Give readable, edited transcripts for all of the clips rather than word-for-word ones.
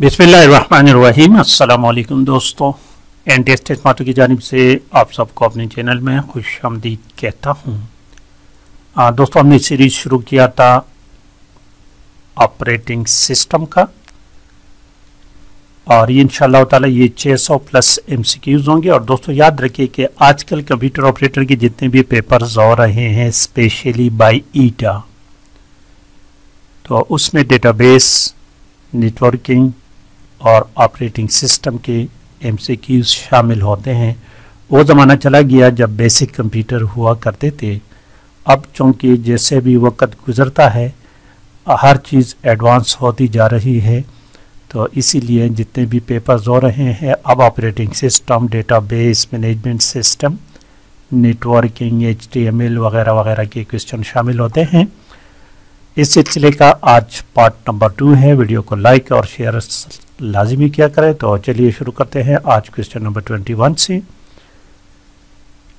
बिस्मिल्लाहिर्रहमानिर्रहीम अस्सलामुअलैकुम दोस्तों, एनटीएस टेस्टमास्टर की जानिब से आप सबको अपने चैनल में खुशामदीद कहता हूँ। दोस्तों, हमने सीरीज़ शुरू किया था ऑपरेटिंग सिस्टम का, और ये इंशाल्लाह ताला ये 600 प्लस एमसीक्यूज़ होंगे। और दोस्तों याद रखिए कि आजकल कंप्यूटर ऑपरेटर के जितने भी पेपर्स हो रहे हैं, स्पेशली बाई ईटा, तो उसमें डेटाबेस, नेटवर्किंग और ऑपरेटिंग सिस्टम के एमसीक्यूज़ शामिल होते हैं। वो ज़माना चला गया जब बेसिक कंप्यूटर हुआ करते थे। अब चूँकि जैसे भी वक्त गुज़रता है हर चीज़ एडवांस होती जा रही है, तो इसीलिए जितने भी पेपर्स हो रहे हैं अब operating system, database management system, networking, HTML वगैरह वगैरह के क्वेश्चन शामिल होते हैं। इस सिलसिले का आज पार्ट नंबर 2 है। वीडियो को लाइक और शेयर लाजिमी किया करें। तो चलिए शुरू करते हैं आज क्वेश्चन नंबर 21 से।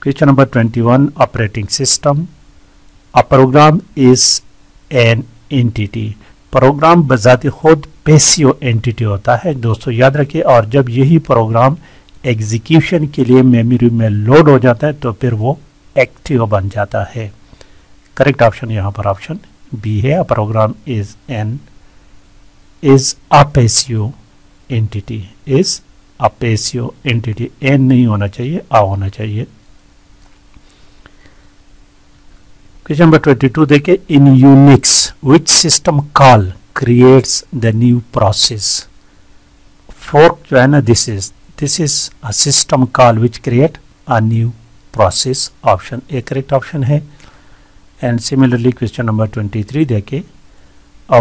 Question number 21, operating system, a program is an entity. Program बजाते खुद पैसिव एंटिटी होता है दोस्तों, याद रखिए। और जब यही प्रोग्राम एग्जीक्यूशन के लिए मेमोरी में लोड हो जाता है तो फिर वो एक्टिव बन जाता है। करेक्ट ऑप्शन यहाँ पर ऑप्शन बी है। Program is a passive entity, is a passive entity. An नहीं होना चाहिए, आ होना चाहिए। क्वेश्चन नंबर 22 देखिए, in Unix which system call creates the new process. Fork जो है ना, this is a system call which create a new process. Option A correct option है। And similarly question number 23 देखें,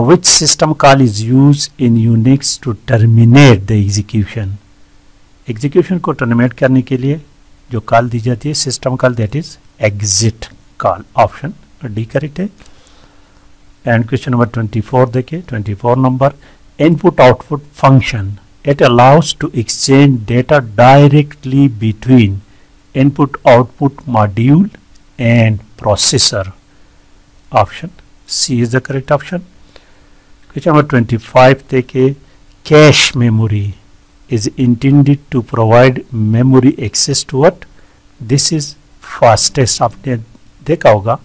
which system call is used in Unix to terminate the execution? Execution को terminate करने के लिए जो call दी जाती है system call, that is exit call। option D correct है। And question number 24 देखें, 24 number, input output function, it allows to exchange data directly between input output module and processor। option C is the correct option। Question number 25 देखें, cache memory is intended to provide memory access to what? This is fastest। आपने देखा होगा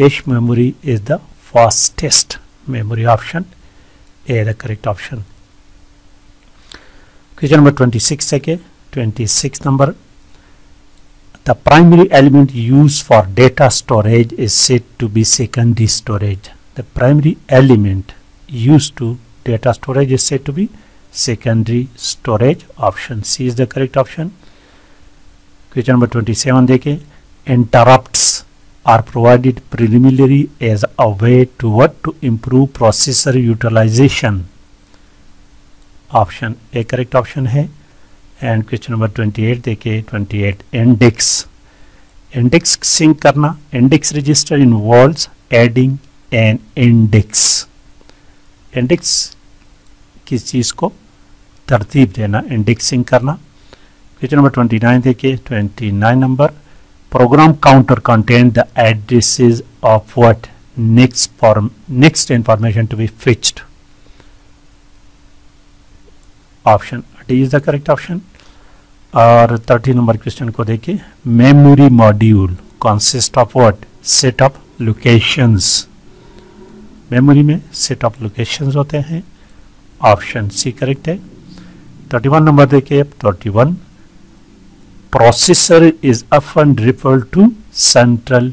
cache memory is the fastest memory। option A the correct option। Question number 26 देखें, 26 number, the primary element used for data storage is said to be secondary storage। the primary element used to data storage is said to be secondary storage। option C is the correct option। Question number 27 देखें, interrupts are provided preliminary as a way to what? to improve processor utilization। option A correct option है। And question number 28 देखिए, 28 index sync करना। Index register involves adding an index. Index किस चीज़ को तरतीब देना, indexing करना। क्वेश्चन नंबर 29 देखिए, 29 number, program counter contain the addresses of what? Next information to be fetched. Option D is the correct option. और 30 number question को देखिए, memory module consist of what? Set of locations. Memory में set of locations होते हैं। Option C correct है। 31 number देखिए, 31, processor is often referred to central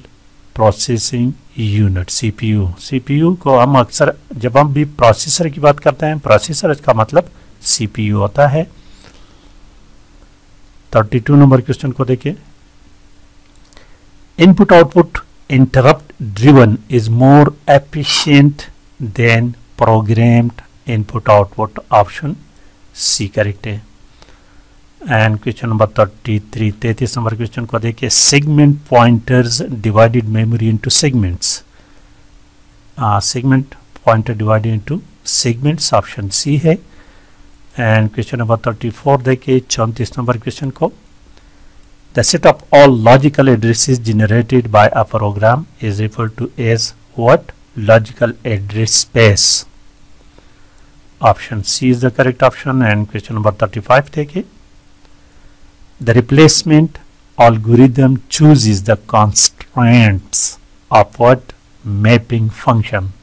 processing unit, CPU। CPU को हम अक्सर, जब हम भी प्रोसेसर की बात करते हैं, प्रोसेसर इसका मतलब CPU होता है। 32 नंबर क्वेश्चन को देखिए, input output interrupt driven is more efficient than programmed input output. Option C correct है। And question number 33 number question को देखिए, segment pointers divided memory into segments. Segment pointer divided into segments. Option C है। And question number 34 देखिए, 34 number question को, the set of all logical addresses generated by a program is referred to as what? Logical address space. Option C is the correct option. And question number 35 take it. The replacement algorithm chooses the constraints of what mapping function.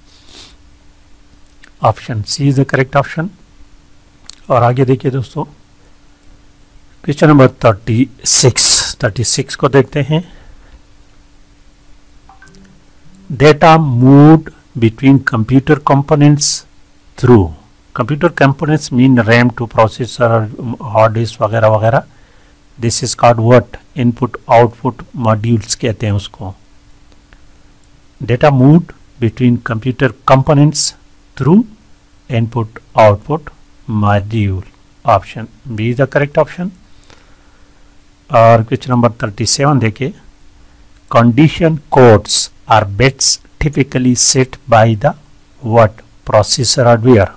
Option C is the correct option. और आगे देखिए दोस्तों question number 36 को देखते हैं. Data moved between computer components through computer components mean RAM to processor, hard disk वगैरह वगैरह. This is called what? Input output modules कहते हैं उसको. Data moved between computer components through input output module. Option B is the correct option. Or question number 37 देखिए. Condition codes are bits typically set by the what? Processor hardware.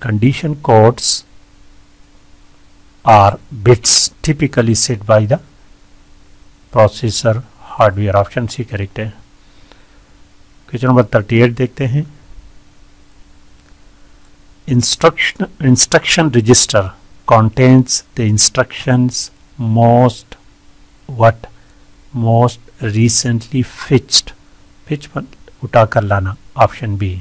Condition codes are bits typically set by the processor hardware. Option C correct है. Question number 38 देखते हैं. Instruction register contains the instructions most recently fetched. Fetch उठा कर लाना. Option B.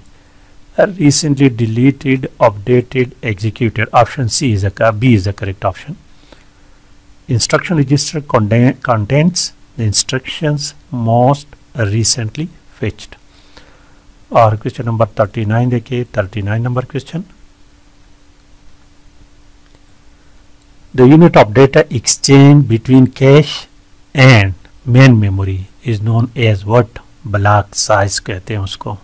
Recently deleted, updated, executed. Option C is the B is the correct option. Instruction register contains the instructions most recently fetched. और question number 39 देखिए. 39 number question. The unit of data exchange between cache and main memory is known as what? Block size कहते हैं उसको.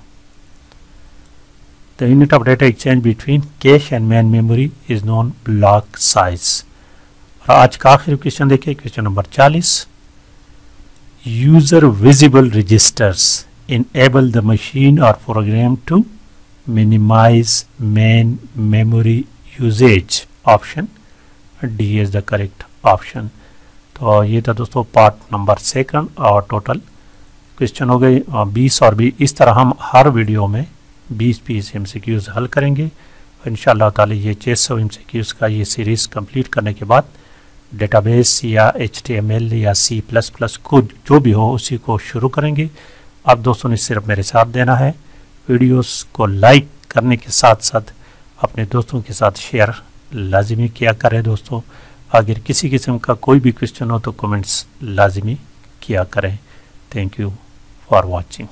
The unit of data exchange between cache and main memory is known block size. और आज का आखिरी question देखिए. Question number 40. User visible registers enable the machine or program to minimize main memory usage. Option D is the correct option. तो ये था दोस्तों part number 2 और टोटल क्वेश्चन हो गए 20 और भी इस तरह हम हर वीडियो में 20-20 MCQs हल करेंगे इंशाअल्लाह ताला. ये 600 MCQs का ये सीरीज़ कंप्लीट करने के बाद डेटाबेस या HTML या C++ को जो भी हो उसी को शुरू करेंगे. आप दोस्तों ने सिर्फ मेरे साथ देना है. वीडियोस को लाइक करने के साथ साथ अपने दोस्तों के साथ शेयर लाजिमी किया करें दोस्तों. अगर किसी किस्म का कोई भी क्वेश्चन हो तो कमेंट्स लाजिमी किया करें. Thank you for watching.